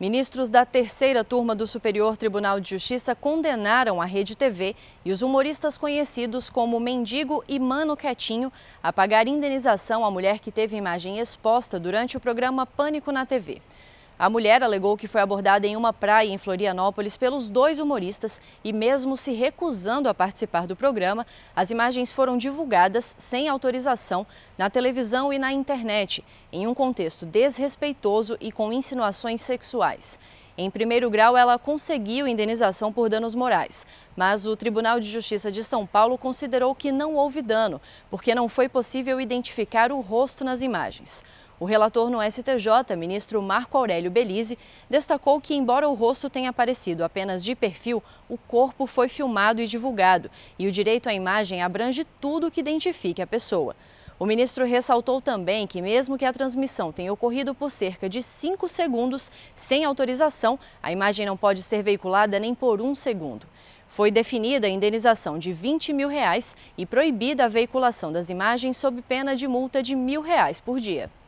Ministros da terceira turma do Superior Tribunal de Justiça condenaram a Rede TV e os humoristas conhecidos como Mendigo e Mano Quietinho a pagar indenização à mulher que teve imagem exposta durante o programa Pânico na TV. A mulher alegou que foi abordada em uma praia em Florianópolis pelos dois humoristas e, mesmo se recusando a participar do programa, as imagens foram divulgadas sem autorização na televisão e na internet, em um contexto desrespeitoso e com insinuações sexuais. Em primeiro grau, ela conseguiu indenização por danos morais, mas o Tribunal de Justiça de São Paulo considerou que não houve dano, porque não foi possível identificar o rosto nas imagens. O relator no STJ, ministro Marco Aurélio Belize, destacou que, embora o rosto tenha aparecido apenas de perfil, o corpo foi filmado e divulgado, e o direito à imagem abrange tudo que identifique a pessoa. O ministro ressaltou também que, mesmo que a transmissão tenha ocorrido por cerca de 5 segundos, sem autorização, a imagem não pode ser veiculada nem por 1 segundo. Foi definida a indenização de R$ 20 mil e proibida a veiculação das imagens sob pena de multa de R$ 1.000 por dia.